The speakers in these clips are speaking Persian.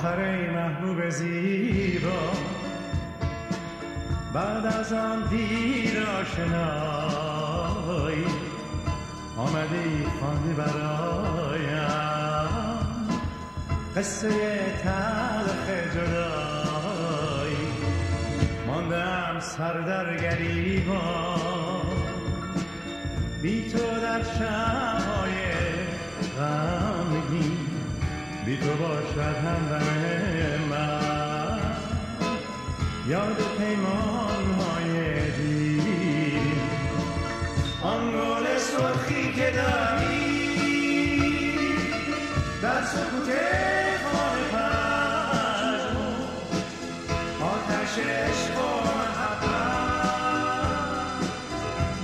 آخر ای محبوب زیبا، بعد از آن دیر آشنایی آمده ای خواندی برایم قصه تلخ جدایی، ماندم سر در گریبان بی تو در شب‌های غمگین، بی تو باشد همدم من یاد پیمان‌های دیرین، آن گل سرخی که داری در سکوت خانه پژمرد، آتش عشق و محبت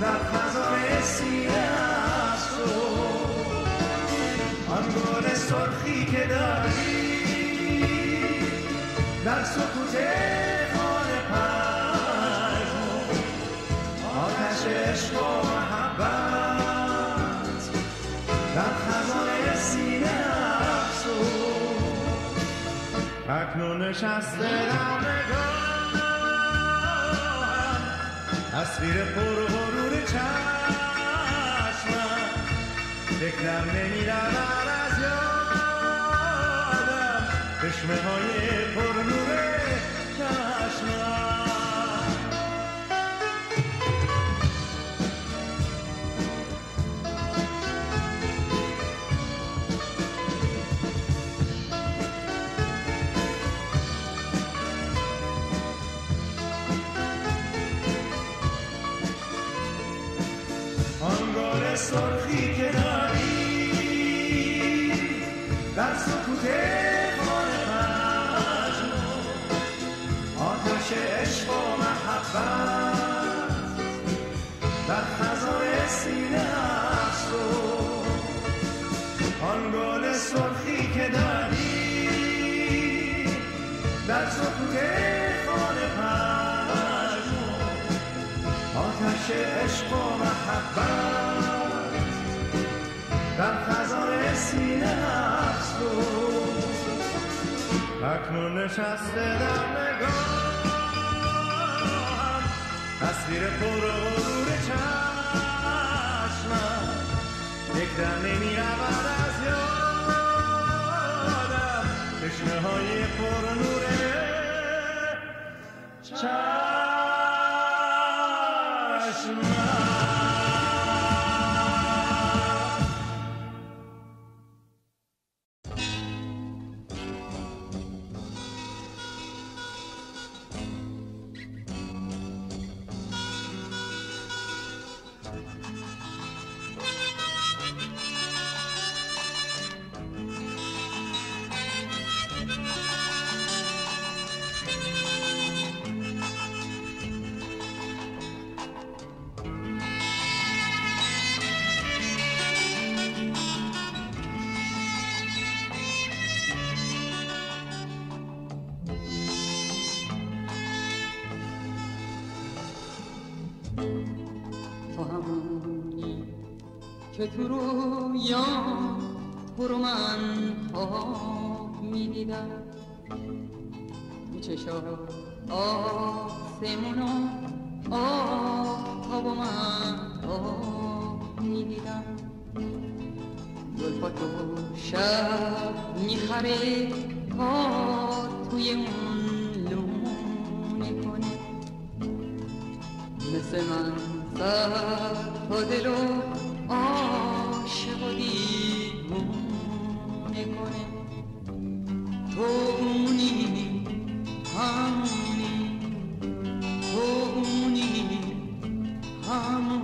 در خزان سینه است تو، آن گل سرخی که داری در سکوت خانه پژمرد، آتش عشق و محبت در خزان سینه است تو، اکنون نشسته در نگاهم تصویر پر و نور چشم، فکرم نمی رود از یادم چشمه های پر نور چشمم. آن گل سرخی که داری در سکوت خانه پژمرد، آتش عشق و محبت در خزان سینه است تو، آن گل سرخی که داری در سکوت خانه پژمرد، آتش عشق و محبت در خزان سینه است تو، اکنون نشسته در نگاهم تصویر پر و نور چشمم، فکرم نمی رود از یادم چشمه های پر نور چشمم. که تو رویام تو رو من خواب می‌دیدم، تو چشات آسمونو آفتاب و من خواب می‌دیدم، زلفات و شب می‌خره کار توی اون لونه کنه، مثل من سر تا دلو عاشق و دیوونه کنه، تو اونی همونی، تو اونی همونی.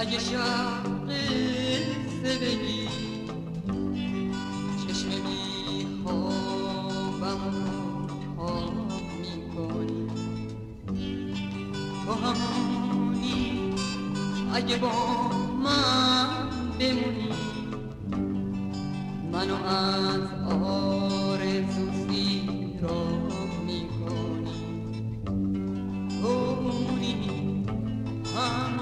اگه شرق بگی چشم بی خوابم خواب می کنی تو همونی اگه با من بمونی منو از آرزو سیراب می کنی تو اونی همونی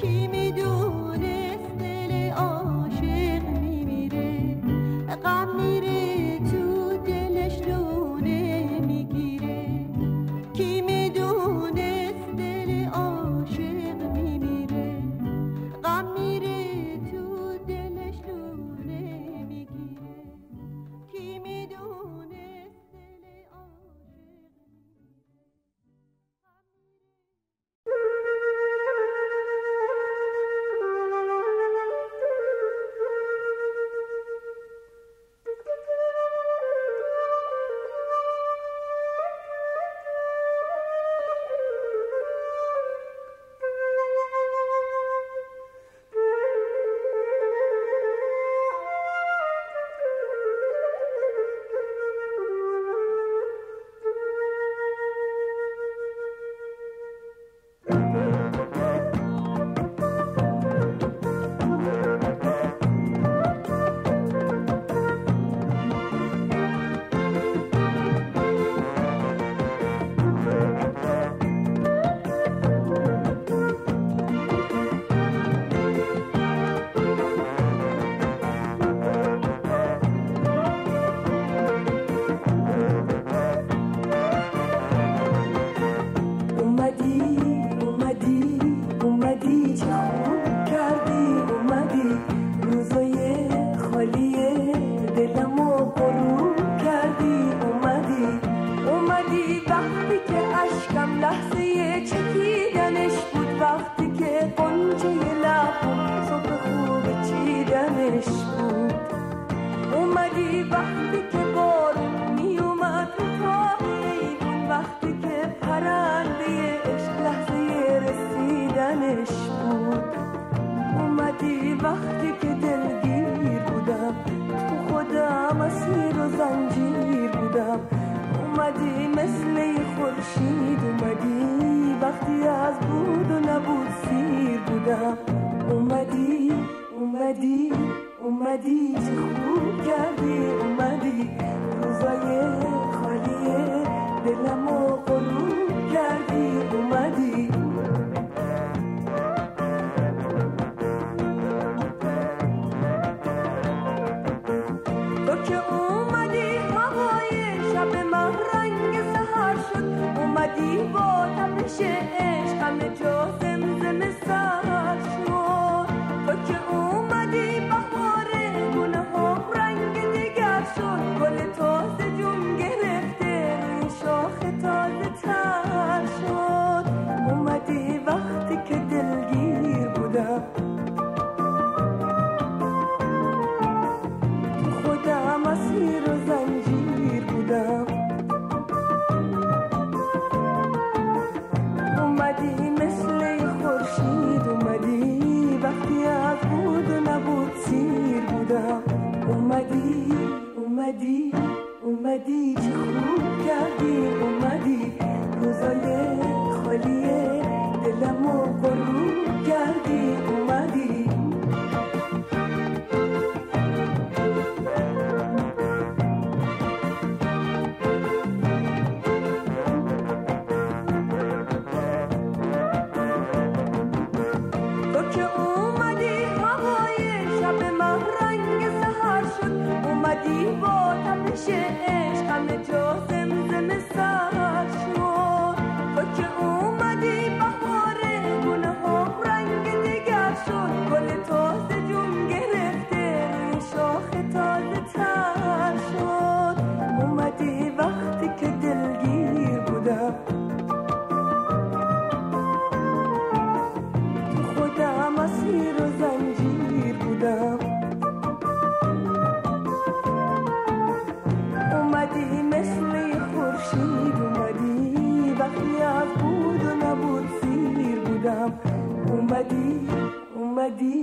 کی خورشید اومدی، وقتی از بود و نبود سیر بودم، اومدی اومدی اومدی، چه خوب کردی اومدی، روزای خالی دلمو قلوب کردی اومدی. تو که اومدی هوای شب من رنگ سحر شد، اومدی با تپش عشق همه جا زمزمه سر شد. تو که اومدی بهار گل‌ها رنگ دیگر شد، گل تازه جون گرفته روی شاخ تازه تر شد. اومدی وقتی که دلگیر بودم، خودم اسیر و زنجیر بودم، اومدی مثل خورشید اومدی، وقتی از بود و نبود سیر بودم، اومدی اومدی اومدی، چه خوب کردی اومدی، روزای خالی دلمو غروب کردی اومدی. اومدی با تپش عشق همه جا زمزمه سر شد. تو که اومدی بهار گل‌ها رنگ دیگر شد، گل تازه جون گرفته روی شاخ تازه تر شد. اومدی وقتی که دلگیر بودم، تو خودم اسیر و زنجیر بودم، اومدی مثل خورشید اومدی، وقتی از بود و نبود سیر بودم، اومدی اومدی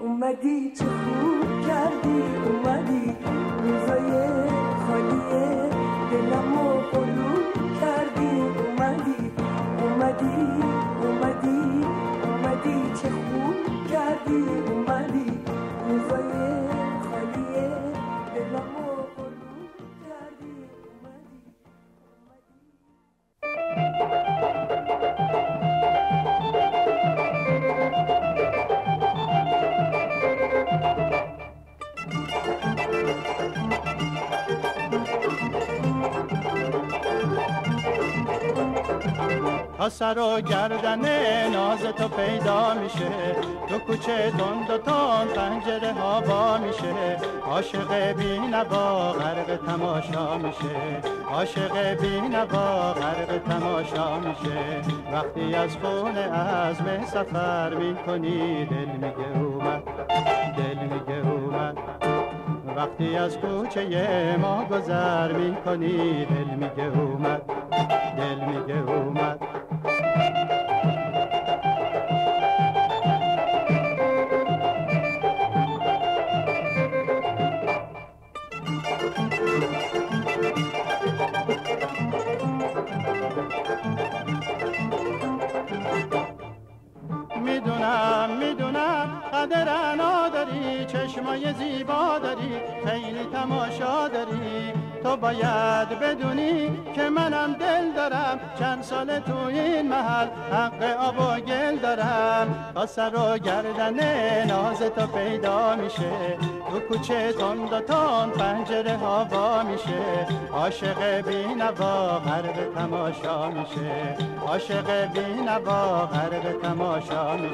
اومدی، چه خوب کردی اومدی، روزای خالی دلمو قلوب کردی اومدی. اومدی اومدی اومدی، چه خوب کردی اومدی، روزای خالی دلمو. تا سر و گردن ناز تو پیدا میشه، تو کوچه تند و تند پنجره ها با میشه، عاشق بینوا غرق تماشا میشه، عاشق بینوا غرق تماشا میشه. وقتی از خونه عزم سفر میکنی، دل میگه اومد، دل میگه اومد. وقتی از کوچه ما گذر میکنی، دل میگه اومد، دل میگه اومد. میدونم قدر نداری، چشمای زیبا داری، خیلی تماشا داری، تو باید بدونی که منم دل دارم، چند سال تو این محل حق آب و گل دارم. تا سر و گردن ناز تو پیدا میشه، تو کوچه تند و تند پنجره ها وا میشه، عاشق بینوا غرق تماشا میشه، عاشق بینوا غرق تماشا میشه.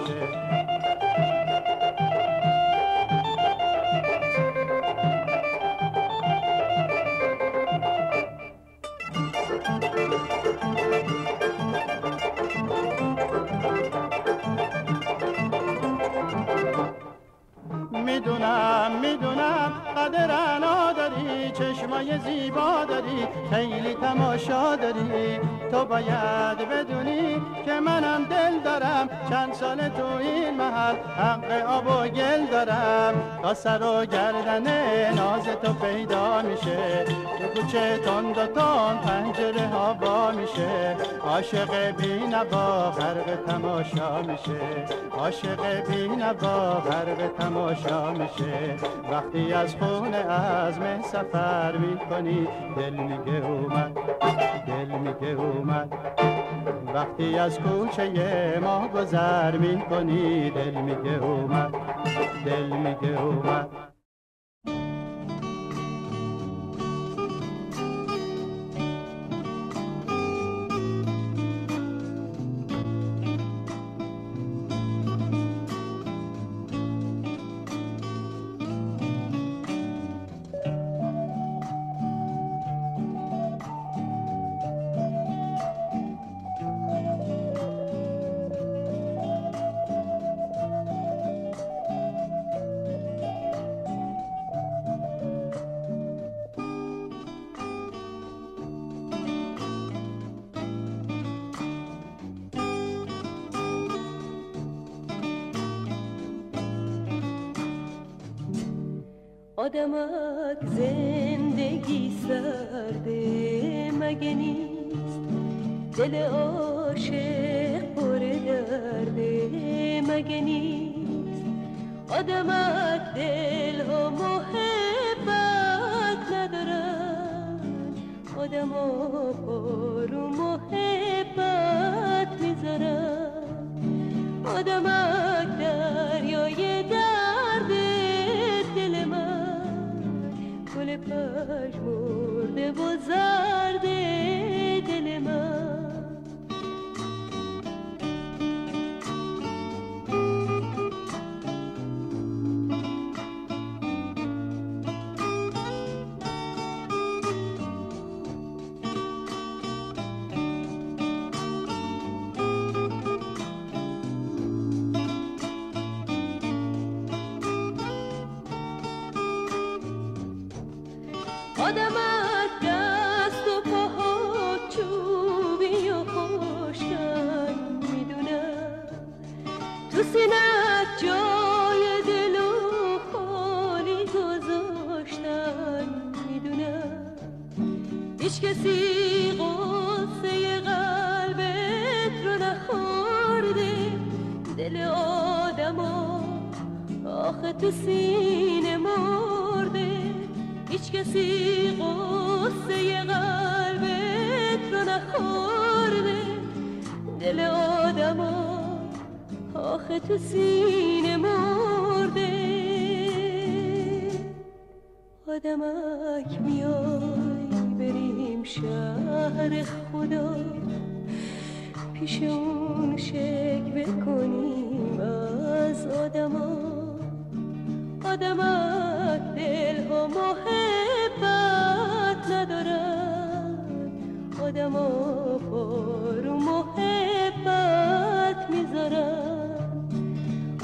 میدونم قدر نداری، داری، چشمای زیبا داری، خیلی تماشا داری. تو باید بدونی که منم دل دارم، چند سال تو این محل حق آب و گل دارم. تا سر و گردنه ناز تو پیدا میشه، تو کوچه تندتون پنجره ها با میشه. عاشق بینوا غرق تماشا میشه، عاشق بینوا غرق تماشا میشه. وقتی از خونه عزم سفر میکنی، دل میگه اومد، دل میگه اومد. وقتی از کوچه ما گذر میکنی، دل میگه اومد، دل میگه اومد. آدمک زندگی سرده مگه نیست، دل عاشق پر درده مگه نیست. آدمک دل و محبت ندارن، آدم ها پر محبت میذارن. آدمک دریای پاش مرده و زرده دل من. آدمک دست و پاها چوبی و خوشگن میدونم، تو سینت جای دل و خالی گذاشتن میدونم. هیچ کسی قصه قلبت رو نخورده، دل آدم ها آخه تو سینه مرده. هیچ کسی قصه قلبت رو نخورده، دل آدم ها آخه تو سینه مرده. آدمک میای بریم شهر خدا، پیش اون شکوه کنیم از آدم ها. آدمک دل ها محبت ندارن، آدم ها پر محبت میذارن.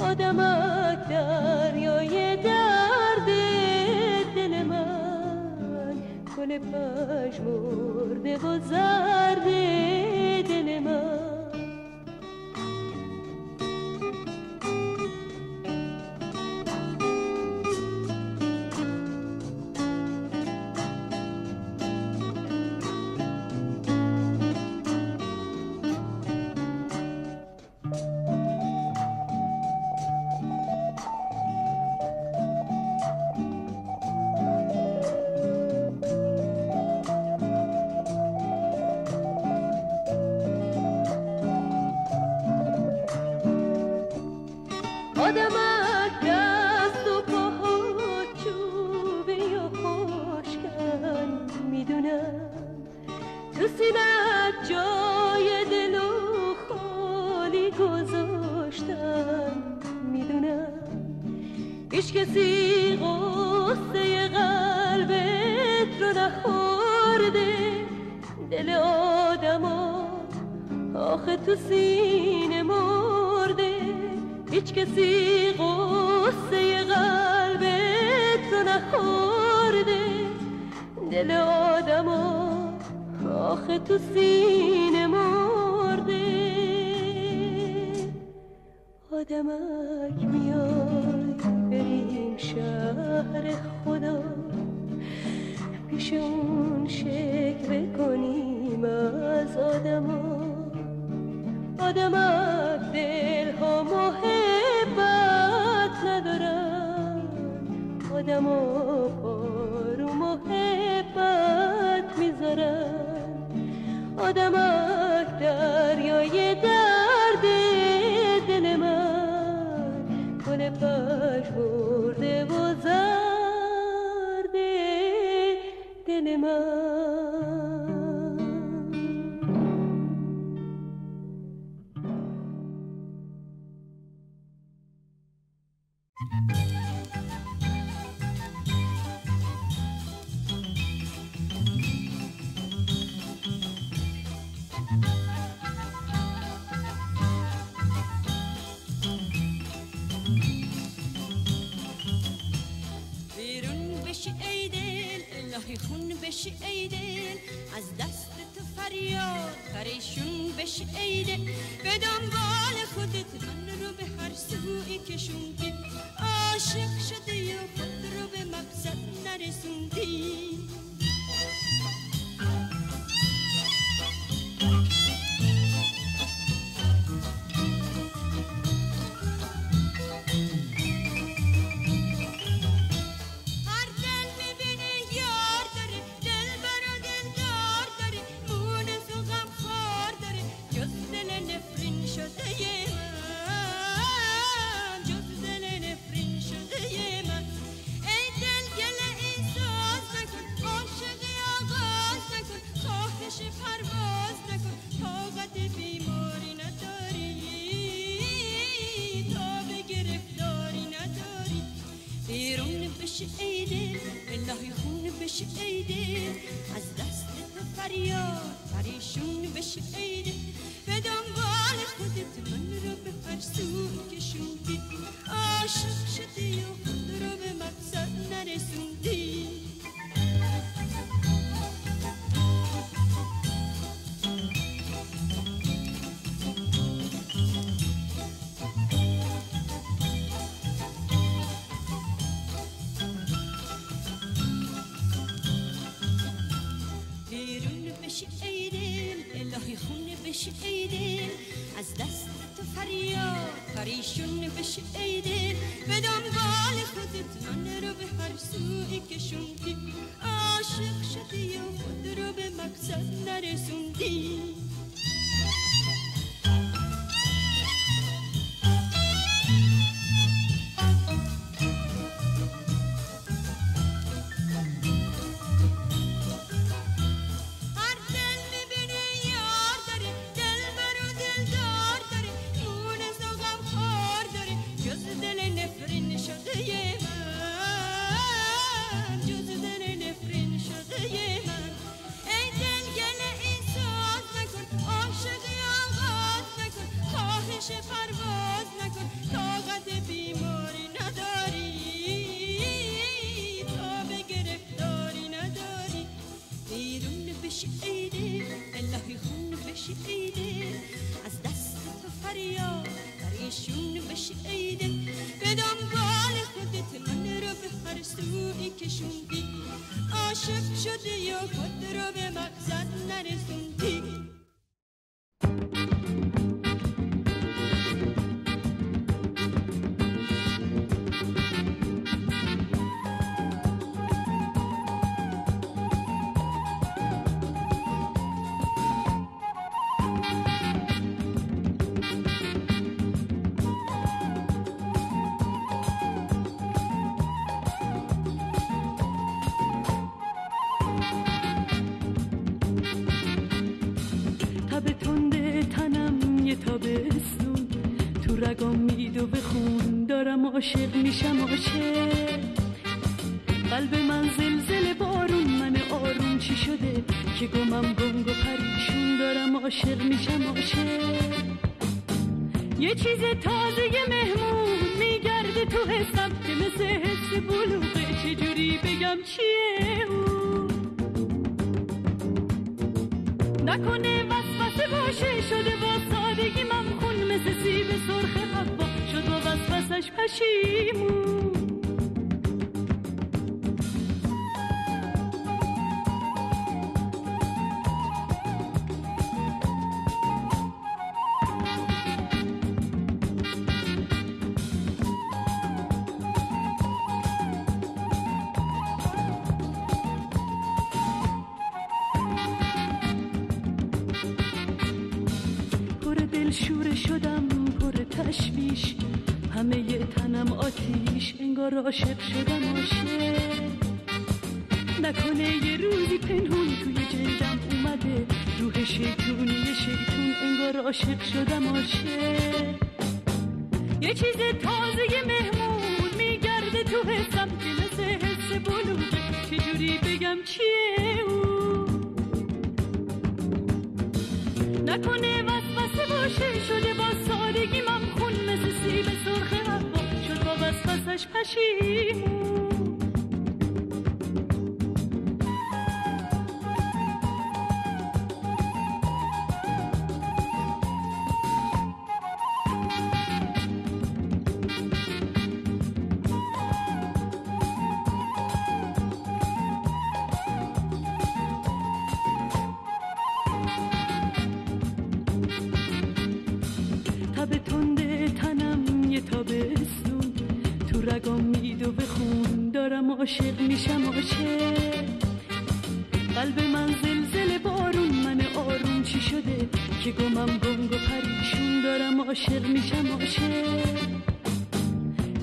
آدمک دریای درد دل من، گل پژمرده و زرد دل من. آدمک دست و پاها چوبی و خوشگن میدونم، تو سینت جای دل و خالی گذاشتن میدونم. هیچ کسی قصه قلبت رو نخورده، دل آدم ها آخه تو سینه مرده. هیچ کسی قصه قلبت رو نخورده، تو سینه مرده آدمک میاد بریم شهر خدا پیش اون شکوه کنیم از آدما. آدمک دل ها محبت ندارن، آدما پارو محبت میذارن. آدمک دریای درد دل من، گل پژمرده و زرد دل من. خون بشه ای دل، از دست تو فریاد پریشون بشه ای دل. به دنبال خودت من رو به هر سویی کشوندی، عاشق شدی و خود رو به مقصد نرسوندی. عاشق میشم عاشق، قلب من زلزله بارون، من آروم چی شده که گمم گنگ و پریشون. دارم عاشق میشم عاشق، یه چیز تازه یه مهمون میگرده تو حسم که مثل حس بلوغه، چجوری بگم چیه اون؟ نکنه وسوسه باشه شده با سادگی من خون مثل سیب سرخ حبا شد با وسوسش پشیمون. شوره شدم پر تشویش، همه ی تنم آتیش، انگار عاشق شدم عاشق. نکنه یه روزی پنهون توی جلدم اومده روح شیطونی شیطون، انگار عاشق شدم عاشق. یه چیز تازه یه مهمون میگرده تو حسم که مثل حس بلوده، چجوری بگم چیه اون؟ نکنه وسوسه باشه شده با سادگی من خون مثل سیب سرخ حبا شد با وسوسش پشیمون. تب تنده تنم یه تابستون تو رگام میدو بخون، دارم عاشق میشم عاشق. قلب من زلزله بارون، من آروم چی شده که گمم گنگ و پریشون، دارم عاشق میشم عاشق.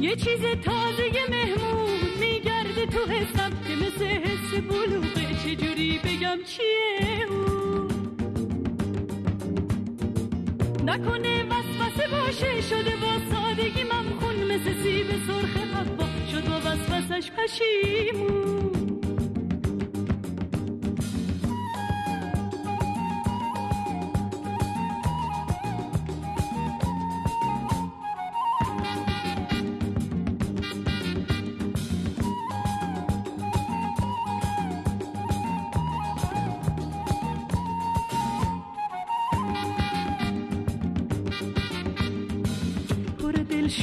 یه چیز تازه یه مهمون میگرده تو حسم که مثل حس بلوغه، چجوری بگم چیه اون؟ نکنه وسوسه باشه شده با سادگی من خون مثل سیب سرخ حبا شد با وسوسش پشیمون.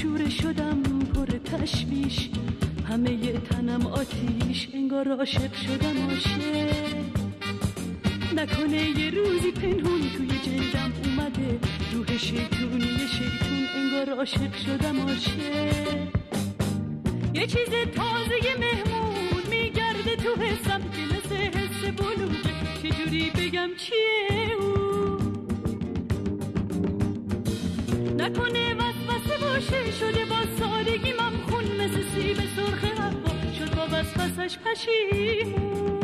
شوره شدم پر تشویش، همه ی تنم آتیش، انگار عاشق شدم عاشق. نکنه یه روزی پنهون توی جلدم اومده روح شیطونی شیطون، انگار عاشق شدم عاشق. یه چیز تازه یه مهمون میگرده تو حسم که مثل حس بلوغه، چجوری بگم چیه اون؟ نکنه وسوسه باشه شده با سادگی من خون مثل سیب سرخ حبا شد با وسوسش پشیمون.